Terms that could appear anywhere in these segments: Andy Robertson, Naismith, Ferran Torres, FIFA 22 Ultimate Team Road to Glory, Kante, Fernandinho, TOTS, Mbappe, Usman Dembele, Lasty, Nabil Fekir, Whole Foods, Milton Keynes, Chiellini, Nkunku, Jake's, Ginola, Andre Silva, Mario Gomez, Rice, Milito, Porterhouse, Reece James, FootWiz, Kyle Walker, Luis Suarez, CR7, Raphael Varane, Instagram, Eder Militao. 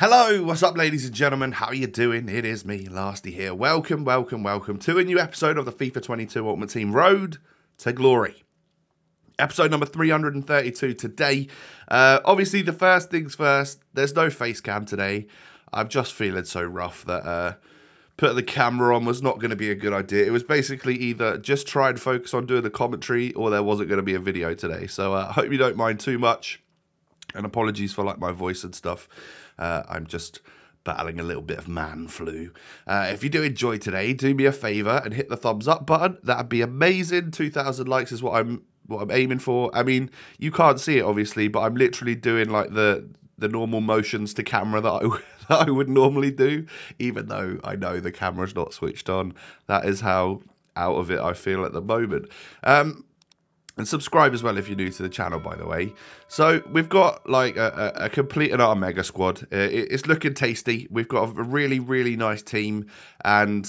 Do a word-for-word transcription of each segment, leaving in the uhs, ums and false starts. Hello, what's up ladies and gentlemen, how are you doing? It is me, Lasty here. Welcome, welcome, welcome to a new episode of the FIFA twenty-two Ultimate Team Road to Glory. Episode number three hundred thirty-two today. Uh, obviously, the first things first, there's no face cam today. I'm just feeling so rough that uh, put the camera on was not going to be a good idea. It was basically either just try and focus on doing the commentary or there wasn't going to be a video today. So I uh, hope you don't mind too much. And apologies for like my voice and stuff. Uh, I'm just battling a little bit of man flu. Uh, if you do enjoy today, do me a favour and hit the thumbs up button. That'd be amazing. two thousand likes is what I'm what I'm aiming for. I mean, you can't see it obviously, but I'm literally doing like the the normal motions to camera that I that I would normally do, even though I know the camera's not switched on. That is how out of it I feel at the moment. Um, And subscribe as well if you're new to the channel, by the way. So we've got like a, a, a complete and utter mega squad. Uh, it, it's looking tasty. We've got a really, really nice team. And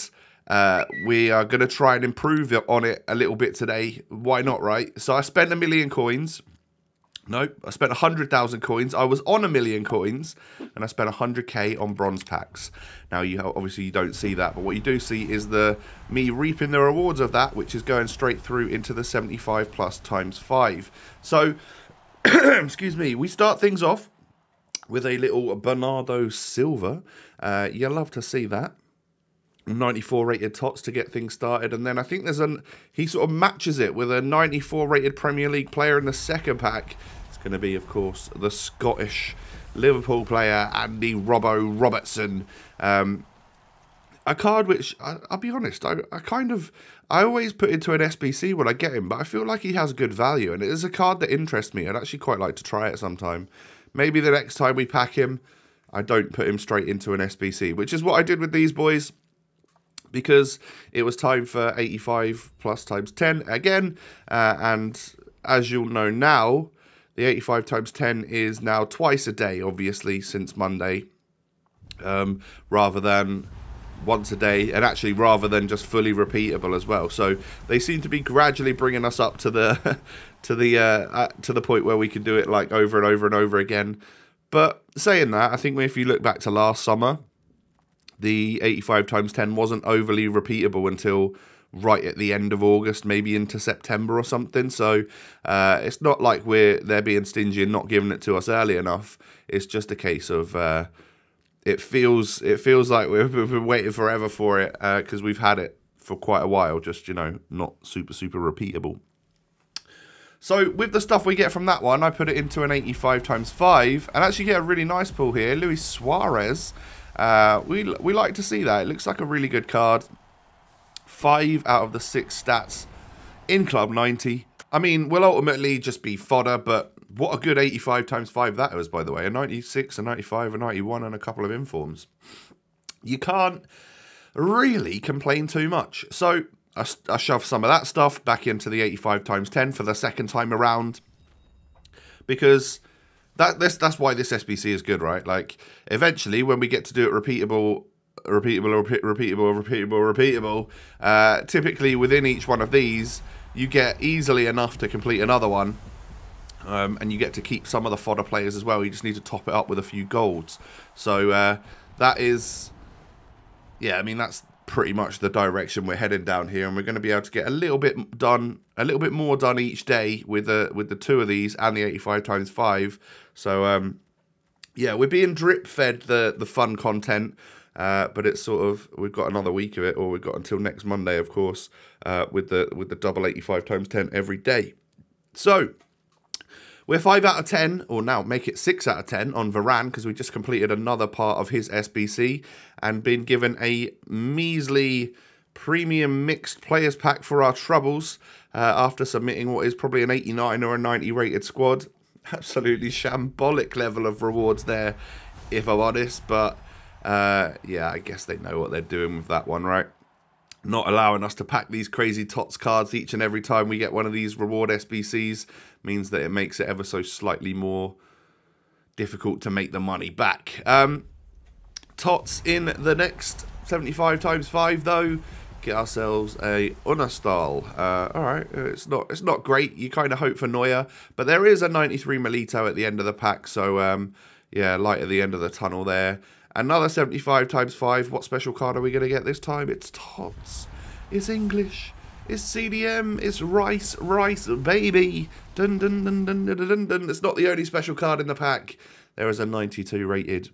uh, we are going to try and improve on it a little bit today. Why not, right? So I spent a million coins. No, I spent one hundred thousand coins. I was on a million coins. And I spent one hundred K on bronze packs. Now, you obviously you don't see that. But what you do see is the me reaping the rewards of that, which is going straight through into the seventy-five plus times five. So, excuse me. We start things off with a little Bernardo Silva. Uh, you love to see that. ninety-four rated T O T S to get things started, and then I think there's an he sort of matches it with a ninety-four rated Premier League player in the second pack. It's going to be, of course, the Scottish Liverpool player Andy Robbo Robertson. Um, a card which I, I'll be honest, I, I kind of I always put into an S B C when I get him, but I feel like he has good value, and it is a card that interests me. I'd actually quite like to try it sometime. Maybe the next time we pack him, I don't put him straight into an S B C, which is what I did with these boys. Because it was time for eighty-five plus times ten again. Uh, and as you'll know now, the eighty-five times ten is now twice a day, obviously, since Monday. Um, rather than once a day. And actually, rather than just fully repeatable as well. So they seem to be gradually bringing us up to the, to the, uh, uh, to the point where we can do it like over and over and over again. But saying that, I think if you look back to last summer, the eighty-five times ten wasn't overly repeatable until right at the end of August, maybe into September or something. So uh, it's not like we're they're being stingy and not giving it to us early enough. It's just a case of uh, it feels it feels like we've been waiting forever for it because uh, we've had it for quite a while. Just, you know, not super super repeatable. So with the stuff we get from that one, I put it into an eighty-five times five and actually get a really nice pull here, Luis Suarez. Uh, we, we like to see that. It looks like a really good card. Five out of the six stats in Club ninety. I mean, we'll ultimately just be fodder, but what a good eighty-five times five that was, by the way. A ninety-six, a ninety-five, a ninety-one, and a couple of informs. You can't really complain too much. So I, I shove some of that stuff back into the eighty-five times ten for the second time around. Because... That, this, that's why this S B C is good, right? Like, eventually, when we get to do it repeatable, repeatable, repeatable, repeatable, repeatable, repeatable, uh, typically within each one of these, you get easily enough to complete another one, um, and you get to keep some of the fodder players as well. You just need to top it up with a few golds. So uh, that is, yeah, I mean, that's pretty much the direction we're heading down here, and we're going to be able to get a little bit done, a little bit more done each day with the with the two of these and the eighty-five times five. So um, yeah, we're being drip fed the the fun content, uh, but it's sort of we've got another week of it, or we've got until next Monday, of course, uh, with the with the double eighty-five times ten every day. So we're five out of ten, or now make it six out of ten on Varane, because we just completed another part of his S B C and been given a measly premium mixed players pack for our troubles uh, after submitting what is probably an eighty-nine or a ninety rated squad. Absolutely shambolic level of rewards there, if I'm honest, but uh, yeah, I guess they know what they're doing with that one, right? Not allowing us to pack these crazy T O T S cards each and every time we get one of these reward S B Cs means that it makes it ever so slightly more difficult to make the money back. Um, T O T S in the next seventy-five times five though. Get ourselves a Unastal. Uh, all right, it's not it's not great. You kind of hope for Neuer, but there is a ninety-three Milito at the end of the pack. So um, yeah, light at the end of the tunnel there. Another seventy-five times five. What special card are we going to get this time? It's T O T S. It's English. It's C D M. It's Rice. Rice, baby. Dun, dun, dun, dun, dun, dun, dun. It's not the only special card in the pack. There is a ninety-two rated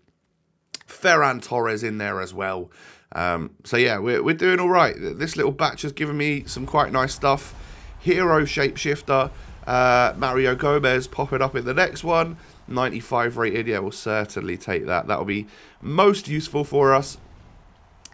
Ferran Torres in there as well. Um, so, yeah, we're, we're doing all right. This little batch has given me some quite nice stuff. Hero Shapeshifter. Uh, Mario Gomez popping up in the next one. ninety-five rated, yeah, we'll certainly take that. That'll be most useful for us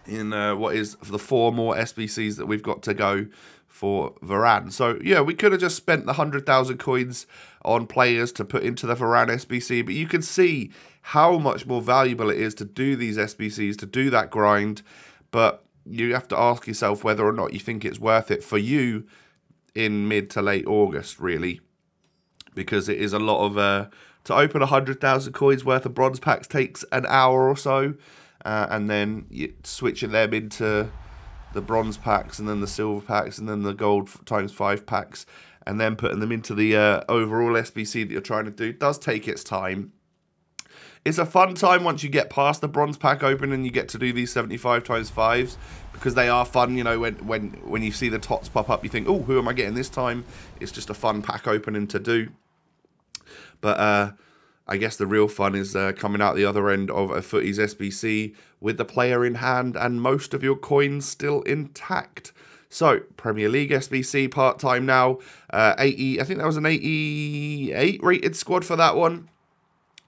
in uh, what is the four more S B Cs that we've got to go for Varane. So, yeah, we could have just spent the one hundred thousand coins on players to put into the Varane S B C, but you can see how much more valuable it is to do these S B Cs, to do that grind, but you have to ask yourself whether or not you think it's worth it for you in mid to late August, really, because it is a lot of... Uh, To open one hundred thousand coins worth of bronze packs takes an hour or so. Uh, and then you, switching them into the bronze packs and then the silver packs and then the gold times five packs. And then putting them into the uh, overall S B C that you're trying to do does take its time. It's a fun time once you get past the bronze pack open and you get to do these seventy-five times fives. Because they are fun, you know, when, when, when you see the T O T S pop up, you think, oh, who am I getting this time? It's just a fun pack opening to do. But uh, I guess the real fun is uh, coming out the other end of a footies S B C with the player in hand and most of your coins still intact. So, Premier League S B C part-time now. Uh, eighty, I think that was an eighty-eight rated squad for that one.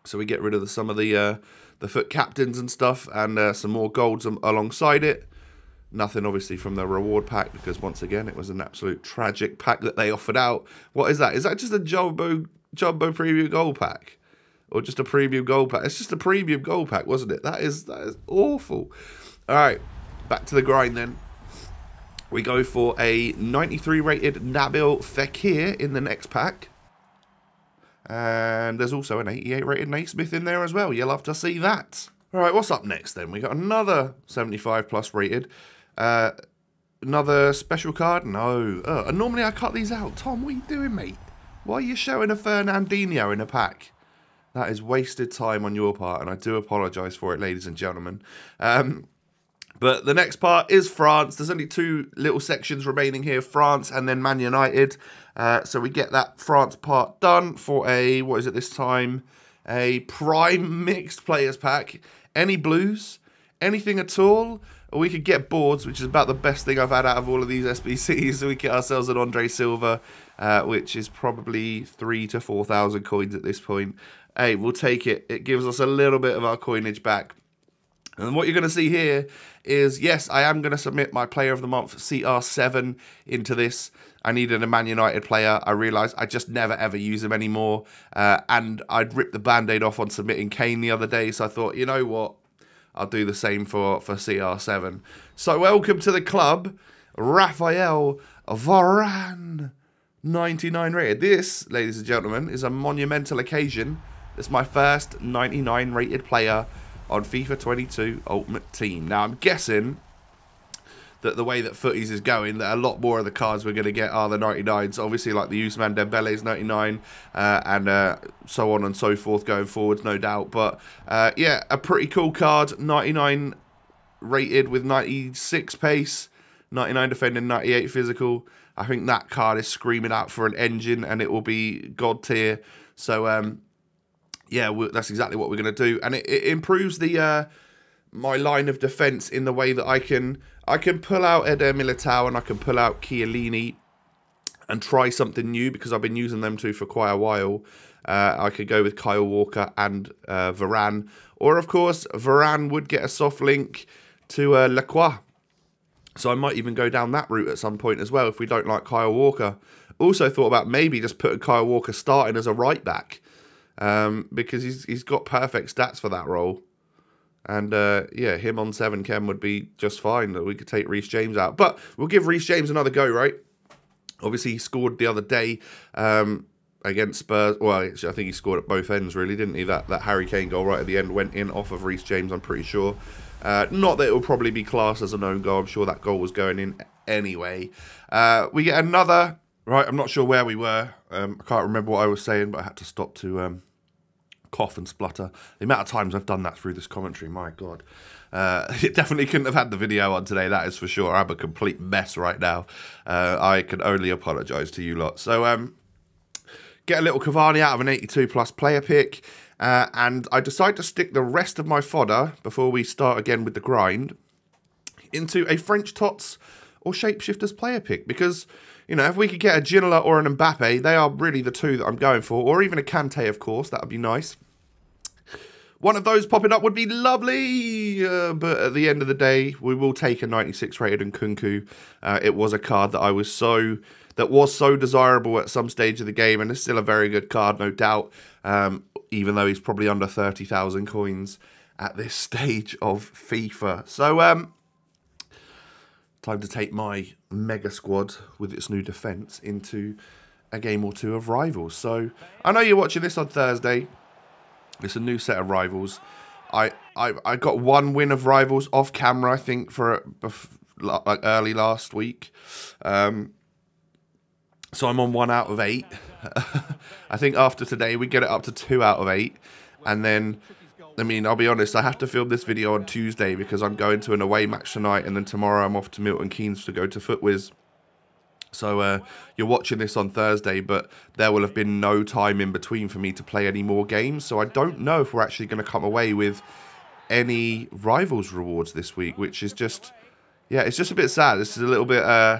So we get rid of the, some of the, uh, the foot captains and stuff and uh, some more golds alongside it. Nothing, obviously, from the reward pack because, once again, it was an absolute tragic pack that they offered out. What is that? Is that just a jumbo... Jumbo Premium Gold Pack, or just a Premium Gold Pack? It's just a Premium Gold Pack, wasn't it? That is that is awful. All right, back to the grind then. We go for a ninety-three rated Nabil Fekir in the next pack, and there's also an eighty-eight rated Naismith in there as well. You'll love to see that. All right, what's up next then? We got another seventy-five plus rated, uh, another special card. No, uh, and normally I cut these out. Tom, what are you doing, mate? Why are you showing a Fernandinho in a pack? That is wasted time on your part, and I do apologise for it, ladies and gentlemen. Um, but the next part is France. There's only two little sections remaining here, France and then Man United. Uh, so we get that France part done for a, what is it this time? A prime mixed players pack. Any blues? Anything at all? Or we could get boards, which is about the best thing I've had out of all of these S B Cs. We get ourselves an Andre Silva, uh, which is probably three to four thousand coins at this point. Hey, we'll take it. It gives us a little bit of our coinage back. And what you're going to see here is, yes, I am going to submit my player of the month, C R seven, into this. I needed a Man United player. I realised I just never, ever use him anymore. Uh, and I'd ripped the Band-Aid off on submitting Kane the other day, so I thought, you know what? I'll do the same for, for C R seven. So welcome to the club, Raphael Varane, ninety-nine rated. This, ladies and gentlemen, is a monumental occasion. It's my first ninety-nine rated player on FIFA twenty-two Ultimate Team. Now, I'm guessing that the way that footies is going, that a lot more of the cards we're going to get are the ninety-nines. Obviously, like the Ousmane Dembele's ninety-nine, uh, and uh, so on and so forth going forwards, no doubt. But, uh, yeah, a pretty cool card. ninety-nine rated with ninety-six pace, ninety-nine defending, ninety-eight physical. I think that card is screaming out for an engine, and it will be God tier. So, um, yeah, that's exactly what we're going to do. And it, it improves the... Uh, my line of defence in the way that I can I can pull out Eder Militao and I can pull out Chiellini and try something new because I've been using them two for quite a while. Uh, I could go with Kyle Walker and uh, Varane. Or, of course, Varane would get a soft link to uh, Lacroix. So I might even go down that route at some point as well if we don't like Kyle Walker. Also thought about maybe just putting Kyle Walker starting as a right-back um, because he's he's got perfect stats for that role. And, uh, yeah, him on seven chem would be just fine. That we could take Reece James out. But we'll give Reece James another go, right? Obviously, he scored the other day um, against Spurs. Well, I think he scored at both ends, really, didn't he? That, that Harry Kane goal right at the end went in off of Reece James, I'm pretty sure. Uh, not that it will probably be classed as an own goal. I'm sure that goal was going in anyway. Uh, we get another... Right, I'm not sure where we were. Um, I can't remember what I was saying, but I had to stop to... Um, cough and splutter. The amount of times I've done that through this commentary, my God. Uh, it definitely couldn't have had the video on today, that is for sure. I'm a complete mess right now. Uh, I can only apologise to you lot. So, um, get a little Cavani out of an eighty-two plus player pick. Uh, and I decide to stick the rest of my fodder, before we start again with the grind, into a French Tots or Shapeshifters player pick. Because, you know, if we could get a Ginola or an Mbappe, they are really the two that I'm going for. Or even a Kante, of course, that would be nice. One of those popping up would be lovely, uh, but at the end of the day, we will take a ninety-six rated Nkunku. Uh, it was a card that I was so, that was so desirable at some stage of the game, and it's still a very good card, no doubt, um, even though he's probably under thirty thousand coins at this stage of FIFA. So, um, time to take my mega squad with its new defence into a game or two of Rivals. So, I know you're watching this on Thursday. It's a new set of Rivals. I, I I got one win of Rivals off camera, I think, for like early last week. Um, so I'm on one out of eight. I think after today we get it up to two out of eight. And then, I mean, I'll be honest, I have to film this video on Tuesday because I'm going to an away match tonight. And then tomorrow I'm off to Milton Keynes to go to FootWiz. So uh, you're watching this on Thursday, but there will have been no time in between for me to play any more games. So I don't know if we're actually going to come away with any Rivals rewards this week, which is just, yeah, it's just a bit sad. This is a little bit, uh,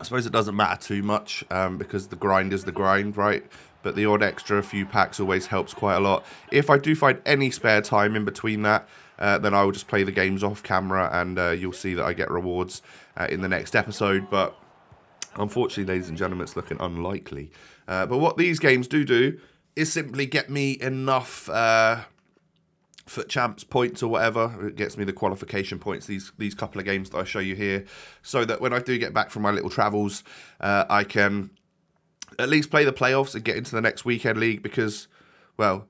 I suppose it doesn't matter too much um, because the grind is the grind, right? But the odd extra few packs always helps quite a lot. If I do find any spare time in between that, uh, then I will just play the games off camera and uh, you'll see that I get rewards uh, in the next episode. But unfortunately, ladies and gentlemen, it's looking unlikely. Uh, but what these games do do is simply get me enough uh, foot champs points or whatever. It gets me the qualification points, these, these couple of games that I show you here, so that when I do get back from my little travels, uh, I can at least play the playoffs and get into the next weekend league because, well,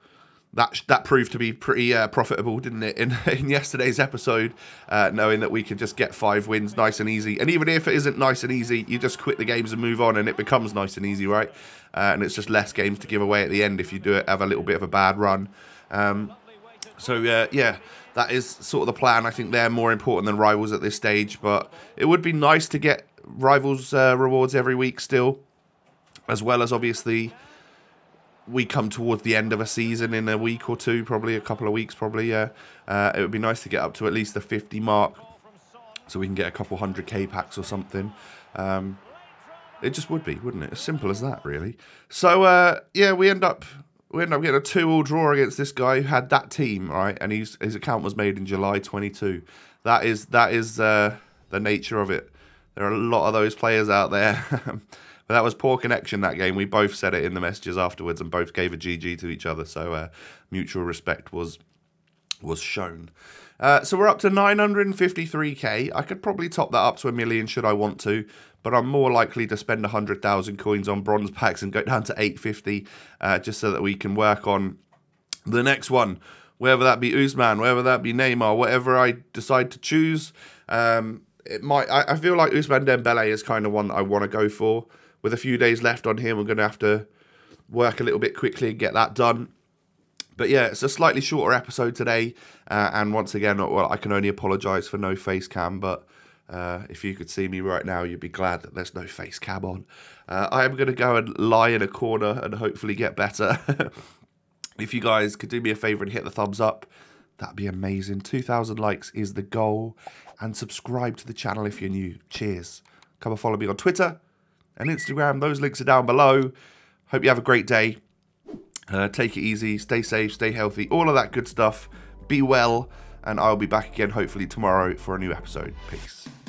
that, that proved to be pretty uh, profitable, didn't it, in, in yesterday's episode, uh, knowing that we could just get five wins nice and easy. And even if it isn't nice and easy, you just quit the games and move on and it becomes nice and easy, right? Uh, and it's just less games to give away at the end if you do it, have a little bit of a bad run. Um, so, uh, yeah, that is sort of the plan. I think they're more important than Rivals at this stage, but it would be nice to get Rivals uh, rewards every week still, as well as obviously we come towards the end of a season in a week or two, probably a couple of weeks, probably, yeah. Uh, it would be nice to get up to at least the fifty mark so we can get a couple hundred K packs or something. Um, it just would be, wouldn't it? As simple as that, really. So, uh, yeah, we end up we end up getting a two all draw against this guy who had that team, right? And he's, his account was made in July twenty-two. That is, that is uh, the nature of it. There are a lot of those players out there. But that was poor connection, that game. We both said it in the messages afterwards and both gave a G G to each other. So uh, mutual respect was was shown. Uh, so we're up to nine hundred fifty-three K. I could probably top that up to a million should I want to. But I'm more likely to spend one hundred thousand coins on bronze packs and go down to eight fifty uh, just so that we can work on the next one. Whether that be Usman, whether that be Neymar, whatever I decide to choose. Um, it might. I, I feel like Usman Dembele is kind of one that I want to go for. With a few days left on him, we're going to have to work a little bit quickly and get that done. But yeah, it's a slightly shorter episode today. Uh, and once again, well, I can only apologise for no face cam. But uh, if you could see me right now, you'd be glad that there's no face cam on. Uh, I am going to go and lie in a corner and hopefully get better. If you guys could do me a favour and hit the thumbs up, that'd be amazing. two thousand likes is the goal. And subscribe to the channel if you're new. Cheers. Come and follow me on Twitter and Instagram. Those links are down below. Hope you have a great day. Uh, take it easy, stay safe, stay healthy, all of that good stuff. Be well, and I'll be back again hopefully tomorrow for a new episode. Peace.